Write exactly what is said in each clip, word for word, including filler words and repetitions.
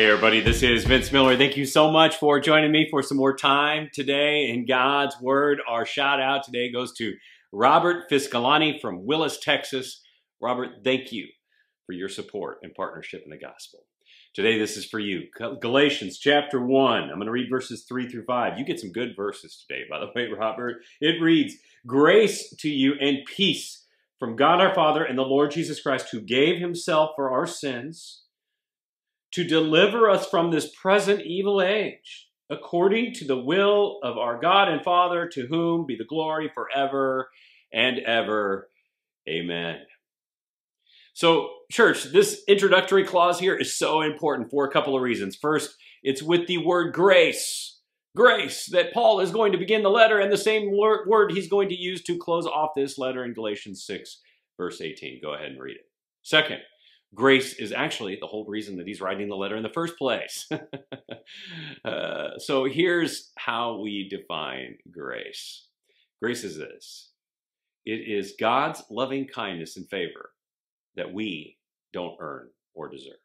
Hey everybody, this is Vince Miller. Thank you so much for joining me for some more time today in God's Word. Our shout out today goes to Robert Fiscalini from Willis, Texas. Robert, thank you for your support and partnership in the gospel. Today this is for you. Galatians chapter one. I'm going to read verses three through five. You get some good verses today, by the way, Robert. It reads, "Grace to you and peace from God our Father and the Lord Jesus Christ, who gave himself for our sins, to deliver us from this present evil age, according to the will of our God and Father, to whom be the glory forever and ever. Amen." So, church, this introductory clause here is so important for a couple of reasons. First, it's with the word grace, grace, that Paul is going to begin the letter, and the same word he's going to use to close off this letter in Galatians six, verse eighteen. Go ahead and read it. Second, grace is actually the whole reason that he's writing the letter in the first place. uh, so here's how we define grace. Grace is this. It is God's loving kindness and favor that we don't earn or deserve.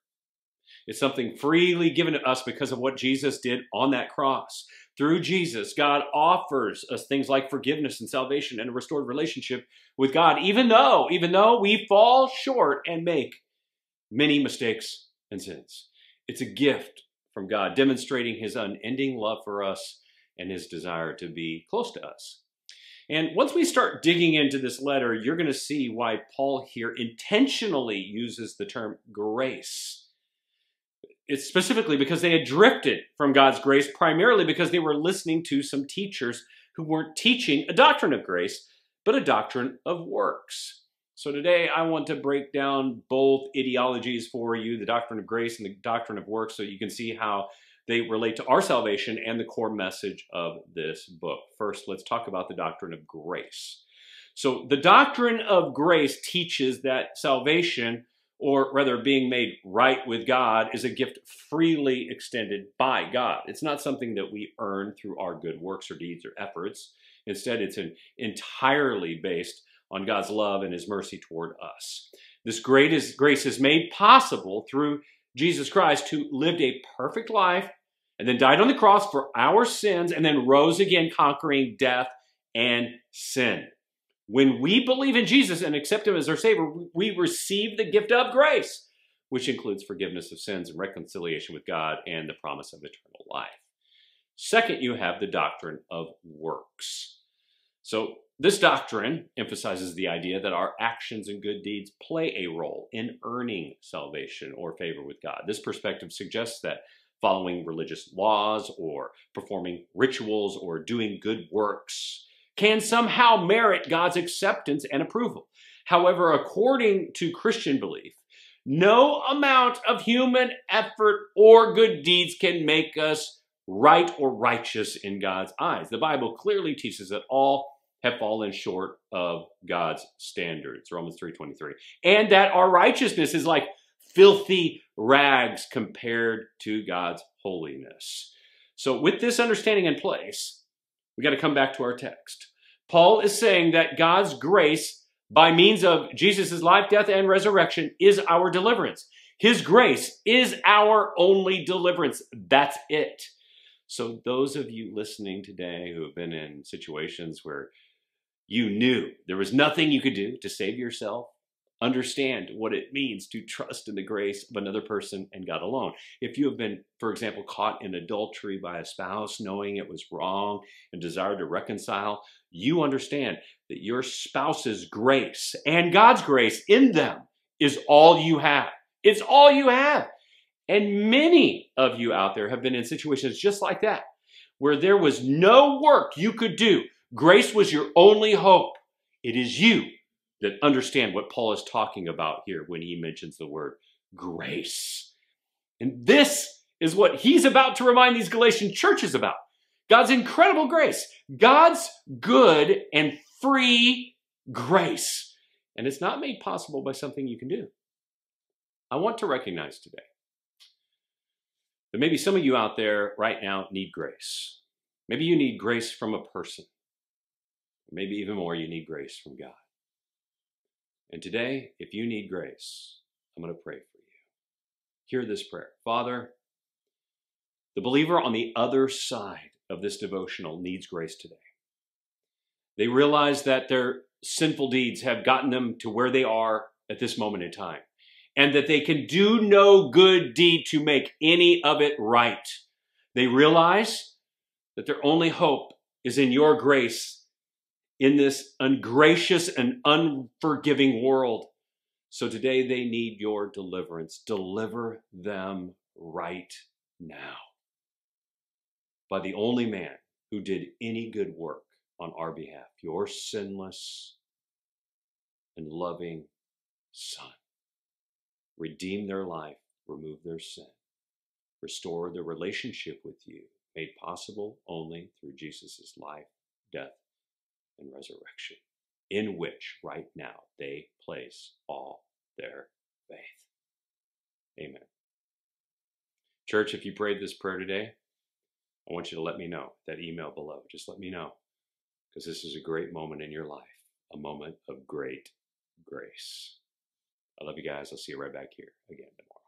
It's something freely given to us because of what Jesus did on that cross. Through Jesus, God offers us things like forgiveness and salvation and a restored relationship with God, even though, even though we fall short and make many mistakes and sins. It's a gift from God, demonstrating his unending love for us and his desire to be close to us. And once we start digging into this letter, you're going to see why Paul here intentionally uses the term grace. It's specifically because they had drifted from God's grace, primarily because they were listening to some teachers who weren't teaching a doctrine of grace, but a doctrine of works. So today I want to break down both ideologies for you, the doctrine of grace and the doctrine of works, so you can see how they relate to our salvation and the core message of this book. First, let's talk about the doctrine of grace. So the doctrine of grace teaches that salvation, or rather being made right with God, is a gift freely extended by God. It's not something that we earn through our good works or deeds or efforts. Instead, it's an entirely based on God's love and his mercy toward us. This great is, grace is made possible through Jesus Christ, who lived a perfect life and then died on the cross for our sins and then rose again, conquering death and sin. When we believe in Jesus and accept him as our Savior, we receive the gift of grace, which includes forgiveness of sins and reconciliation with God and the promise of eternal life. Second, you have the doctrine of works. So this doctrine emphasizes the idea that our actions and good deeds play a role in earning salvation or favor with God. This perspective suggests that following religious laws or performing rituals or doing good works can somehow merit God's acceptance and approval. However, according to Christian belief, no amount of human effort or good deeds can make us right or righteous in God's eyes. The Bible clearly teaches that all have fallen short of God's standards, Romans three twenty-three, and that our righteousness is like filthy rags compared to God's holiness. So with this understanding in place, we got to come back to our text. Paul is saying that God's grace, by means of Jesus' life, death, and resurrection, is our deliverance. His grace is our only deliverance. That's it. So those of you listening today who have been in situations where you knew there was nothing you could do to save yourself, understand what it means to trust in the grace of another person and God alone. If you have been, for example, caught in adultery by a spouse, knowing it was wrong and desired to reconcile, you understand that your spouse's grace and God's grace in them is all you have. It's all you have. And many of you out there have been in situations just like that, where there was no work you could do. Grace was your only hope. It is you that understand what Paul is talking about here when he mentions the word grace. And this is what he's about to remind these Galatian churches about. God's incredible grace. God's good and free grace. And it's not made possible by something you can do. I want to recognize today that maybe some of you out there right now need grace. Maybe you need grace from a person. Maybe even more, you need grace from God. And today, if you need grace, I'm going to pray for you. Hear this prayer. Father, The believer on the other side of this devotional needs grace today. They realize that their sinful deeds have gotten them to where they are at this moment in time, and that they can do no good deed to make any of it right. They realize that their only hope is in your grace in this ungracious and unforgiving world. So today they need your deliverance. Deliver them right now by the only man who did any good work on our behalf, your sinless and loving Son. Redeem their life, remove their sin, restore their relationship with you, made possible only through Jesus' life, death, and resurrection, in which right now they place all their faith. Amen. Church, if you prayed this prayer today, I want you to let me know, that email below. Just let me know, because this is a great moment in your life, a moment of great grace. I love you guys. I'll see you right back here again tomorrow.